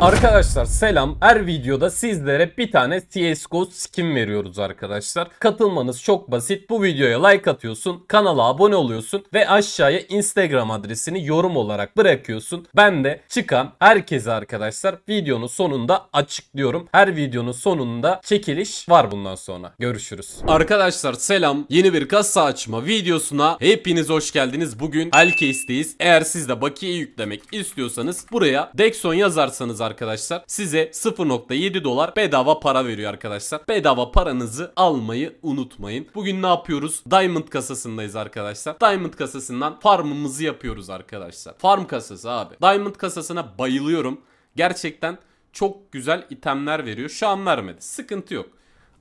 Arkadaşlar selam. Her videoda sizlere bir tane CSGO skin veriyoruz arkadaşlar. Katılmanız çok basit. Bu videoya like atıyorsun, kanala abone oluyorsun ve aşağıya Instagram adresini yorum olarak bırakıyorsun. Ben de çıkan herkese arkadaşlar videonun sonunda açıklıyorum. Her videonun sonunda çekiliş var bundan sonra. Görüşürüz. Arkadaşlar selam. Yeni bir kasa açma videosuna hepiniz hoş geldiniz. Bugün Elcase'deyiz. Eğer siz de bakiye yüklemek istiyorsanız buraya Dexon yazarsanız arkadaşlar size 0.7 dolar bedava para veriyor arkadaşlar. Bedava paranızı almayı unutmayın. Bugün ne yapıyoruz? Diamond kasasındayız arkadaşlar. Diamond kasasından farmımızı yapıyoruz arkadaşlar. Farm kasası abi. Diamond kasasına bayılıyorum. Gerçekten çok güzel itemler veriyor. Şu an vermedi. Sıkıntı yok.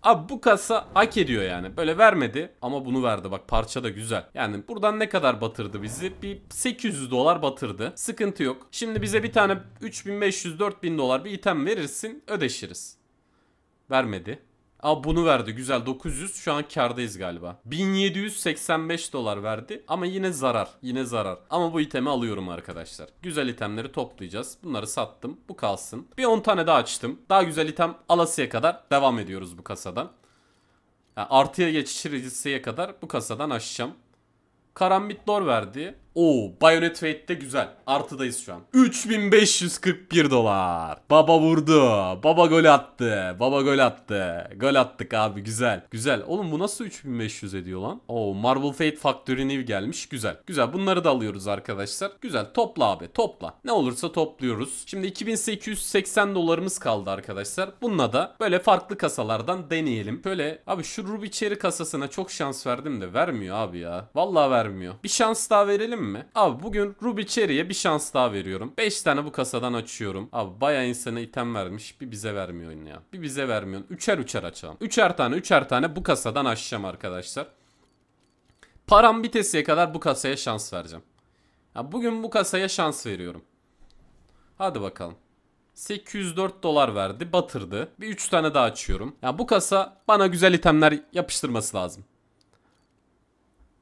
Abi bu kasa hak ediyor yani. Böyle vermedi ama bunu verdi. Bak parça da güzel. Yani buradan ne kadar batırdı bizi? Bir 800 dolar batırdı. Sıkıntı yok. Şimdi bize bir tane 3500-4000 dolar bir item verirsin, ödeşiriz. Vermedi. Aa bunu verdi. Güzel 900. Şu an kardayız galiba. 1785 dolar verdi ama yine zarar. Yine zarar. Ama bu itemi alıyorum arkadaşlar. Güzel itemleri toplayacağız. Bunları sattım. Bu kalsın. Bir 10 tane daha açtım. Daha güzel item alasıya kadar devam ediyoruz bu kasadan. Yani artıya geçişiricisiye kadar bu kasadan açacağım. Karambit lore verdi. Oo, Bayonet Fate'de güzel. Artıdayız şu an. 3541 dolar. Baba vurdu. Baba gol attı. Baba gol attı. Gol attık abi, güzel. Güzel. Oğlum bu nasıl 3500 ediyor lan? Oo, Marvel Fate Factory new gelmiş. Güzel. Güzel. Bunları da alıyoruz arkadaşlar. Güzel. Topla abi, topla. Ne olursa topluyoruz. Şimdi 2880 dolarımız kaldı arkadaşlar. Bununla da böyle farklı kasalardan deneyelim. Böyle abi şu Ruby Cherry kasasına çok şans verdim de vermiyor abi ya. Vallahi vermiyor. Bir şans daha verelim mi? Abi bugün Ruby Cherry'e bir şans daha veriyorum. 5 tane bu kasadan açıyorum. Abi bayağı insana item vermiş. Bir bize vermiyorsun ya. Bir bize vermiyorsun. Üçer üçer açalım. Üçer tane bu kasadan açacağım arkadaşlar. Param bitesiye kadar bu kasaya şans vereceğim. Ya bugün bu kasaya şans veriyorum. Hadi bakalım. 804 dolar verdi. Batırdı. Bir 3 tane daha açıyorum. Ya bu kasa bana güzel itemler yapıştırması lazım.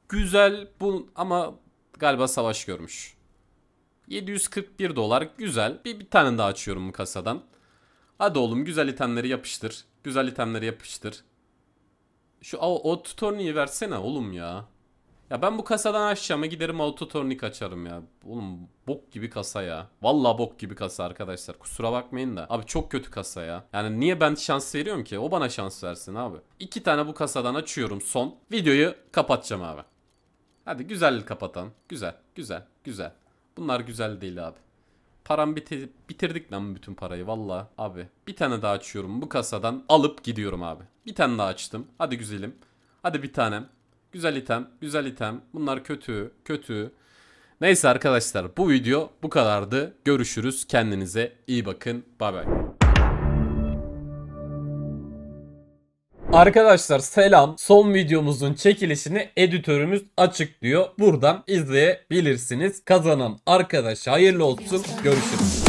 Güzel bu ama... Galiba savaş görmüş. 741 dolar güzel. Bir tane daha açıyorum bu kasadan. Hadi oğlum güzel itemleri yapıştır. Güzel itemleri yapıştır. Şu autotorniği versene oğlum ya. Ya ben bu kasadan aşağıma giderim autotornik açarım ya. Oğlum bok gibi kasa ya. Vallahi bok gibi kasa arkadaşlar. Kusura bakmayın da. Abi çok kötü kasa ya. Yani niye ben şans veriyorum ki? O bana şans versin abi. 2 tane bu kasadan açıyorum son. Videoyu kapatacağım abi. Hadi güzel kapatan. Güzel. Güzel. Güzel. Bunlar güzel değil abi. Param bitirdik lan bütün parayı valla. Abi bir tane daha açıyorum bu kasadan. Alıp gidiyorum abi. Bir tane daha açtım. Hadi güzelim. Hadi bir tanem. Güzel item. Güzel item. Bunlar kötü. Kötü. Neyse arkadaşlar bu video bu kadardı. Görüşürüz. Kendinize iyi bakın. Bay bay. Arkadaşlar selam. Son videomuzun çekilişini editörümüz açıklıyor. Buradan izleyebilirsiniz. Kazanan arkadaşa hayırlı olsun. Görüşürüz.